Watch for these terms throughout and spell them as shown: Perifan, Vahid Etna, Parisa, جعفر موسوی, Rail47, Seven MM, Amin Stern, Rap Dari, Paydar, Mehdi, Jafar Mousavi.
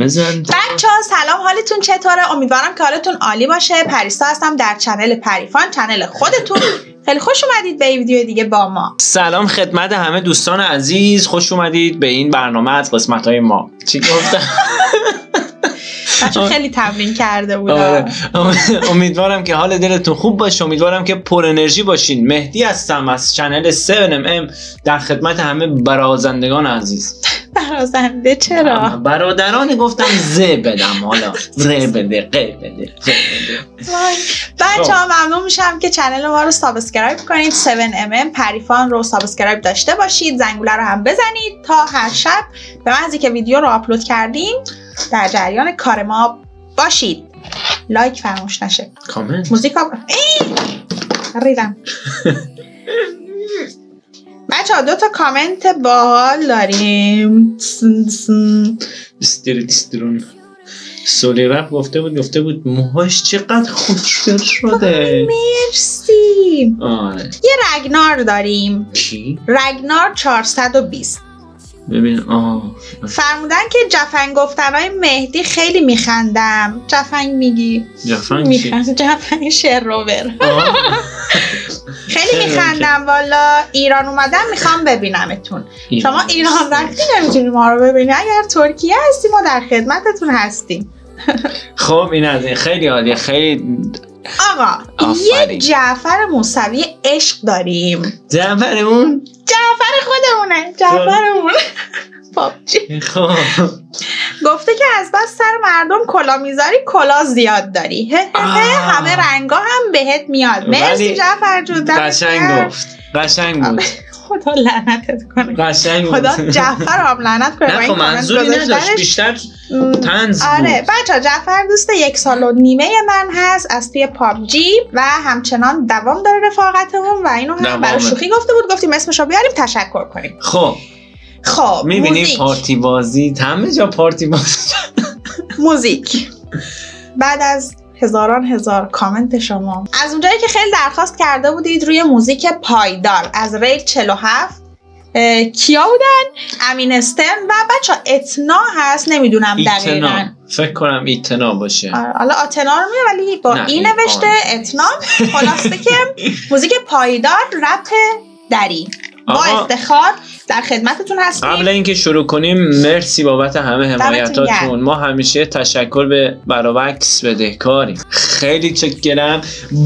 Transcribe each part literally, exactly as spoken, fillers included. بچه ها سلام، حالتون چطوره؟ امیدوارم که حالتون عالی باشه. پریسا هستم در چنل پریفان، چنل خودتون. خیلی خوش اومدید به این ویدیو دیگه با ما. سلام خدمت همه دوستان عزیز، خوش اومدید به این برنامه از قسمت های ما. چی گفتم؟ خیلی تمرین کرده بودم. امیدوارم که حال دلتون خوب باشه، امیدوارم که پر انرژی باشین. مهدی هستم از چنل هفت ام ام در خدمت همه برازندگان عزیز. برازنده چرا؟ برادران گفتم ز بدم، حالا ز بده ق بده. بچه ها ممنون میشم که چنل ما رو سابسکرایب کنید، هفت ام ام پریفان رو سابسکرایب داشته باشید، زنگوله رو هم بزنید تا هر شب به محضی که ویدیو رو آپلود کردیم در جریان کار ما باشید. لایک فراموش نشه، کامنت، موزیکا ریدم. بچه ها دو تا کامنت باحال داریم. استرون سولی رپ گفته بود گفته بود موهاش چقدر خوشگل شده. مرسی. آره. یه رگنار داریم. کی؟ رگنار چهارصد و بیست. ببین آه فرمودن که جفنگ گفتنهای مهدی خیلی میخندم. جفنگ میگی؟ جفنگ میخندم. جفنگ شعر رو بر خیلی میخندم. والا ایران اومدم میخوام ببینمتون. شما ایران وقتی نمیتونی ما رو ببینی، اگر ترکیه هستی ما در خدمتتون هستیم. خب این از این خیلی عالیه. خیلی آقا یه جعفر موسوی عشق داریم. جعفرمون؟ جعفر خودمونه. جعفرمون پاپچی خب گفته که از بس سر مردم کلا میذاری، کلا زیاد داری، همه رنگا هم بهت میاد. مرسی جعفر جون، قشنگ گفت، قشنگ بود. خدا لعنتت کنه. قشنگ بود. خدا جعفر هم لعنت کنه. نه خب منظوری نداشت، بیشتر طنز بود. آره بچه، جعفر دوست یک سال و نیمه من هست از توی پابجی و همچنان دوام داره رفاقتمون و اینو هم برای شوخی گفته بود، گفتیم اسمش رو بیاریم تشکر کنیم. خب خب میبینی پارتی بازی، همه جا پارتی بازی. موزیک. بعد از هزاران هزار کامنت شما، از اونجایی که خیلی درخواست کرده بودید روی موزیک پایدار از ریل چهل و هفت، کیا بودن؟ امین استرن و بچه اتنا هست، نمیدونم دقیقا، فکر کنم ایتنا باشه. حالا آتنا رو میره ولی با این نوشته اتنا. خلاصه که موزیک پایدار رپ دری با افتخار در خدمتتون هستیم. قبل اینکه شروع کنیم مرسی بابت همه حمایتاتون. ما همیشه تشکر به براوکس بدهکاریم. خیلی چکرم.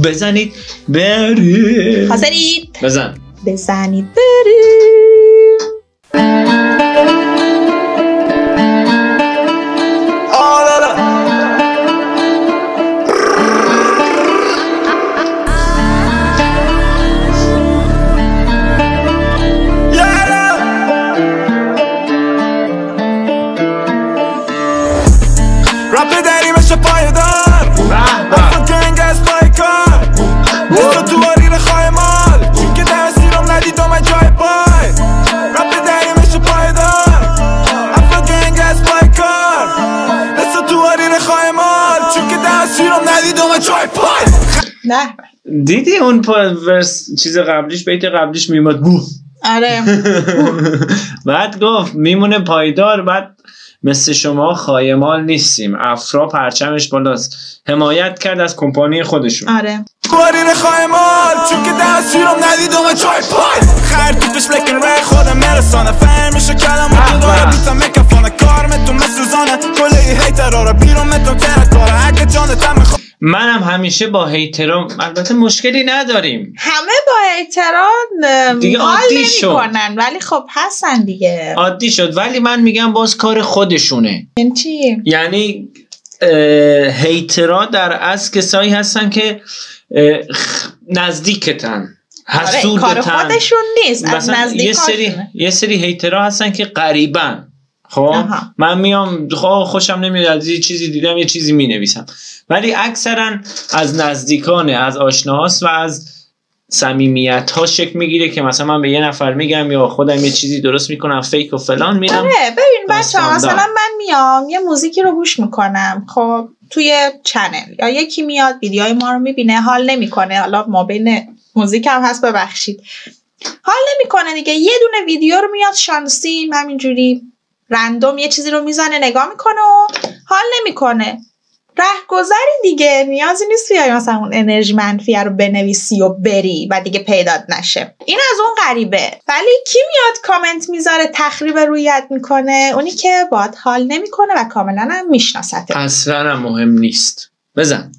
بزنید بریم. حاضرید؟ بزن. بزنید بریم. نه دیدی اون ورس چیز قبلیش، بیت قبلیش میماد بو. آره بعد گفت میمونه پایدار، بعد مثل شما خایمال نیستیم. افرا پرچمش بالاست، حمایت کرد از کمپانی خودشون. آره بارین خایمال چون که دستیرم ندیدم و چای پای خرطیبش لکن رای خودم مرسانه فهمش کلمه داره بیتم میکفونه کارم تو مثل زانه کلی هیتراره بیرم تو کرکاره حق جانه تم. منم هم همیشه با هیترا البته مشکلی نداریم، همه با هیترا حال نمی‌کنن ولی خب هستن دیگه. عادی شد ولی من میگم باز کار خودشونه. یعنی چی؟ یعنی هیترا در اصل کسایی هستن که نزدیکتن، حسودتن. آره، کار خودشون نیست، از نزدیک. یه سری یه سری هیترا هستن که قریبن. خب من میام خوشم نمیاد از یه چیزی دیدم یه چیزی مینویسم، ولی اکثرا از نزدیکانه، از آشناهاست و از صمیمیت ها شکل میگیره که مثلا من به یه نفر میگم یا خودم یه چیزی درست میکنم فیک و فلان میرم. آره ببین بچه‌ها مثلا من میام یه موزیکی رو گوش میکنم خب توی چنل، یا یکی میاد ویدیوهای ما رو میبینه حال نمیکنه، حالا ما بین موزیک هم هست ببخشید، حال نمیکنه دیگه، یه دونه ویدیو رو میاد شانسی همینجوری رندوم یه چیزی رو میزنه نگاه میکنه و حال نمیکنه. رهگذری دیگه، نیازی نیست بیای مثلا اون انرژی منفی رو بنویسی و بری و دیگه پیدات نشه. این از اون غریبه. ولی کی میاد کامنت میذاره تخریب رویت میکنه؟ اونی که باهات حال نمیکنه و کاملا هم میشناسته. اصلا مهم نیست. بزن.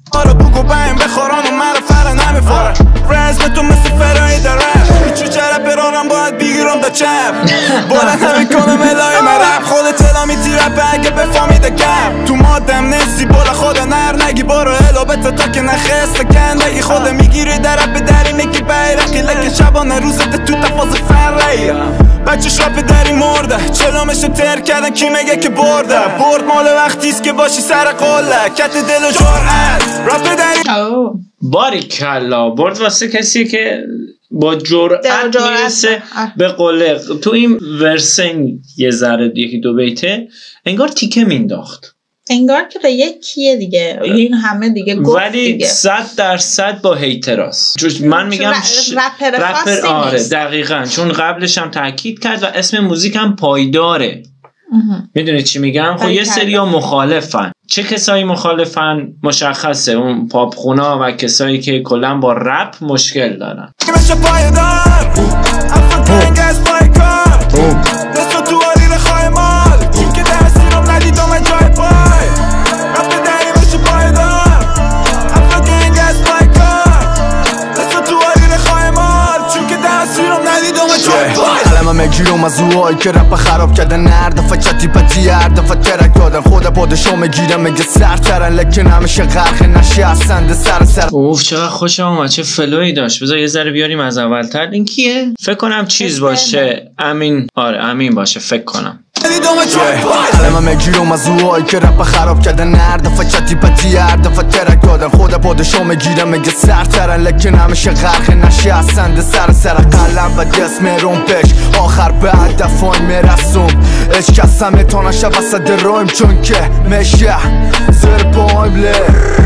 بچش رپ دری مرده چلامشو تر کردن کی میگه که برده برد مال وقتیست که باشی سر قله کت دل و جرعت رپ دری. اوه باریکلا، برد واسه کسی که با جرعت میرسه به قله. تو این ورسنگ یه ذره یکی دو بیته انگار تیکه مینداخت، انگار که یکیه دیگه، این همه دیگه گفت ولی دیگه. صد درصد با هیتراست. من میگم ش... رپر رپر آره دقیقاً، چون قبلش هم تاکید کرد و اسم موزیک هم پایداره. میدونی چی میگم؟ خب یه سری ها مخالفن. چه کسایی مخالفن؟ مشخصه، اون پاپ خونا و کسایی که کلا با رپ مشکل دارن. گیرم از اوهایی که رپ خراب کردن هر دفعه چتی پتی هر دفعه ترک دادن خود پادشاه میگیرم میگه سر ترن لکن همیشه غرق نشی هستند سر سر. اوف چقدر خوشم اومد، چه فلوی داشت. بذار یه ذره بیاریم از اول تر. این کیه؟ فکر کنم چیز باشه، امین. آره امین باشه فکر کنم. علما میگیرم از اوهایی که رپ خراب کردن هر دفعه چتی پتی هر دفعه ترک دادن خود پادشاه میگیرم میگه سر ترن لکن همیشه غرق نشی هستند سر سر قلم و جسم روم پش آخر به هدفان میرسم اشکستم تانشه وسط رایم چون که میشه زر بایمله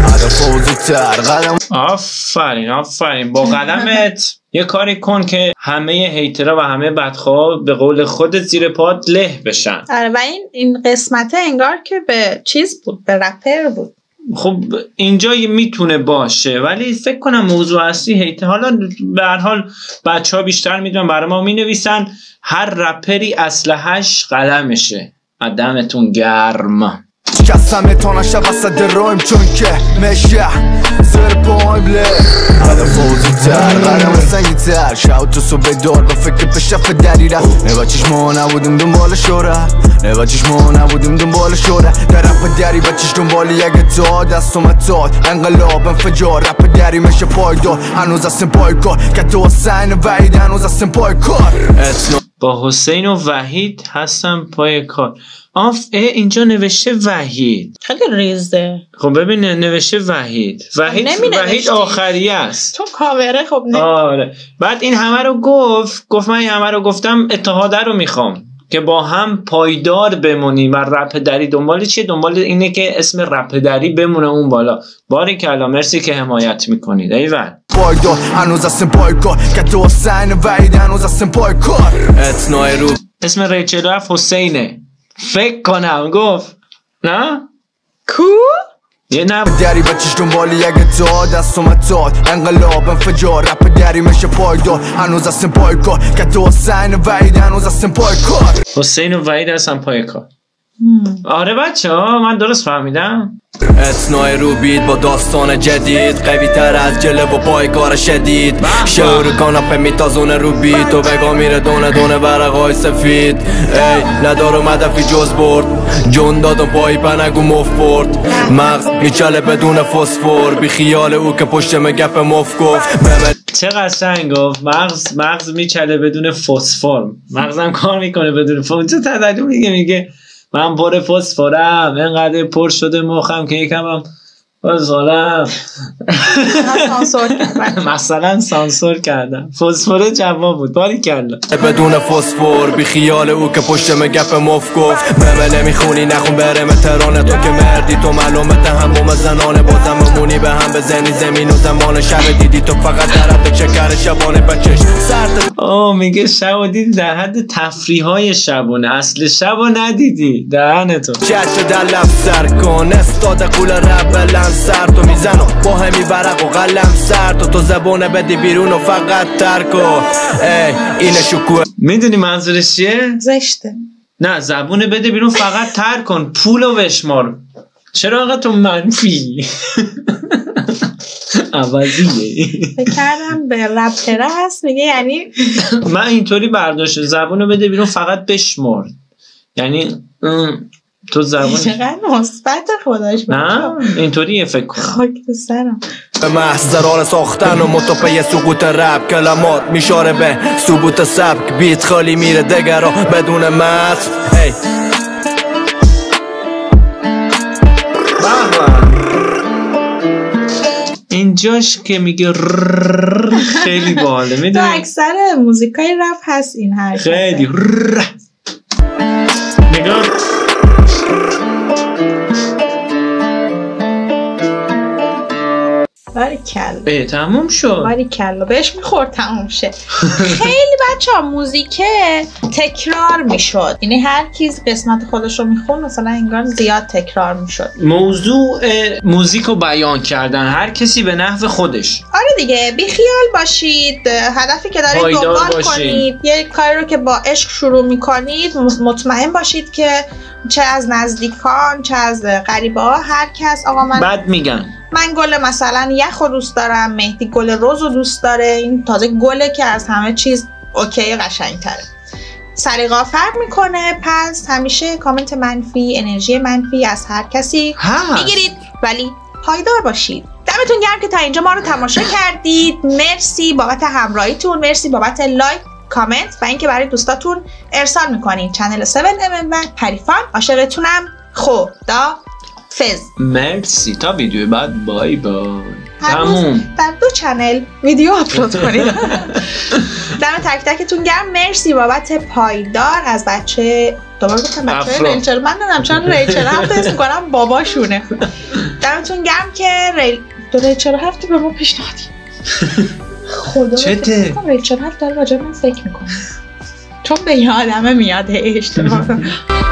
هدفا وزودتر قدم. آفرین آفرین، با قدمت یه کاری کن که همه هیترا و همه بدخواه به قول خودت زیر پاد له بشن. آره و این این قسمته انگار که به چیز بود، به رپر بود. خب اینجا میتونه باشه ولی فکر کنم موضوع اصلی هیته. حالا به هر حال بچه ها بیشتر میدونن، برای ما مینویسن هر رپری اسلحه‌اش قلمشه. دمتون گرم. کسم تانشه وسط رایم چون که میشه زر بایمله قدم فوزیتر قدم سنگیتر شاید تو صبح دار با فکر پشف دریره نبچش ما نبودیم دنبال شوره نبچش ما نبودیم دنبال شوره در رپ دری بچش دنبال یک تا دست اومتاد انقلاب انفجار رپ دری میشه پایدار هنوز هستم پایکار که تو حسین وحید هنوز هستم پایکار با حسین و وحید هستم پای کار. آف اینجا نوشته وحید، خیلی ریزه. خب ببین نوشته وحید وحید وحید آخریه است تو کاوره. خب نه آره. بعد این همه رو گفت گفت من این همه رو گفتم اتحاده رو میخوام که با هم پایدار بمونیم و رپ دری دنبال چیه؟ دنبال اینه که اسم رپ دری بمونه اون بالا. باریکلا، مرسی که حمایت میکنید. ایول پایدار هنوز هستم پایکار که تو حسین وحید هنوز هستم پایکار. اسم ریچل رفت حسینه فکر کنم گفت نه؟ کو؟ یه نبود دری بچش دنبالی یک تا دست اومتاد انقلاب انفجار رپ دری میشه پایدار هنوز هستم پایکار که تو حسین وحید هنوز هستم پایکار. حسین و وحید هستم پایکار. آره بچه ها من درست فهمیدم. اسنای رو بیت با داستان جدید قوی تر از جلب و پایکار شدید شعور کاناپه میتازونه رو بیت و بگا میره دونه دونه برقای سفید ای ندارم هدفی جز برد جون دادم پای پنگو مفت برد مغز میچله بدون فسفور بی خیال او که پشتم گپ مفت گفت. چه قشنگ گفت مغز مغز میچله بدون فسفور. مغزم کار میکنه بدون فسفور. چه تدلیل میگه میگه من پر فسفرم اینقدر پر شده مخم که یکم هم فسفرم مثلا سانسور کردم فسفره جواب بود. باریکلا بدون فسفر بی خیال او که پشتم گپ مف گفت ممه نمیخونی نخون برم ترانه تو که کردی تو معلومه تهمم زنانه، بازم ممونی به هم بزنی زمین و زمان. شب دیدی تو فقط در حد چکر شبانه بچش سرد. آه میگه شب دیدی در حد تفریحای شبانه، اصل شبو ندیدی دهنتو. چشم در لب سر کن استاد قول رب بلند سر تو میزنو با همی برق و قلم سر تو تو زبونه بدی بیرون و فقط ترکو. ای این شکوه میدونی منظورش چیه؟ زشته. نه زبونه بده بیرون فقط تر کن پولو بشمار. چرا آقا تو منفی؟ عوضیه. فکر کردم به رپ تره هست میگه، یعنی من اینطوری برداشت زبونو بده بیرون فقط بشمار، یعنی تو زبون چقدر مثبت خداش. نه اینطوریه فکر کنم. خاک تو سرم. به محض ضرار ساختن و متوپه سقوط رب کلمات میشاره به ثبوت سبک بیت خالی میره دگرا بدون متن. هی اینجاش که میگه خیلی باحاله. میدونی تو اکثر موزیکای رپ هست این حرف خیلی نگار. باریکلا. ای تموم شد. باریکلا بهش میخورد تموم شه. خیلی بچه ها موزیکه تکرار میشد، یعنی هر کیز قسمت خودش رو میخوند مثلا انگار زیاد تکرار میشد. موضوع موزیک رو بیان کردن هر کسی به نحو خودش. آره دیگه بیخیال باشید، هدفی که دارید دنبال کنید، یه کاری رو که با عشق شروع میکنید مطمئن باشید که چه از نزدیکان چه از غریبه ها هر کس آقا من بد میگن من گل مثلا یخو دوست دارم، مهدی گل روزو دوست داره، این تازه گله که از همه چیز اوکی قشنگ تره. سلیقه فرق میکنه، پس همیشه کامنت منفی انرژی منفی از هر کسی میگیرید ولی پایدار باشید. دمتون گرم که تا اینجا ما رو تماشا کردید، مرسی بابت همراهیتون، مرسی بابت لایک کامنت و اینکه برای دوستاتون ارسال میکنین. چنل هفت ام ام و پریفان عاشقتونم. خدا فز. مرسی تا ویدیو بعد. بای بای. تموم. در دو چنل ویدیو آپلود کنید. دم تک تکتون گرم، مرسی بابت پایدار از بچه دوباره بکنم بچه ریچل، من ندم چون ریچل هفته اسم کنم باباشونه. دمتون گرم که ریل دو ریچل هفته به ما پیشنهادی. خدا چته؟ ریچل هفته داره راجع من فکر میکنم چون به یه آدمه میاده اشتباه.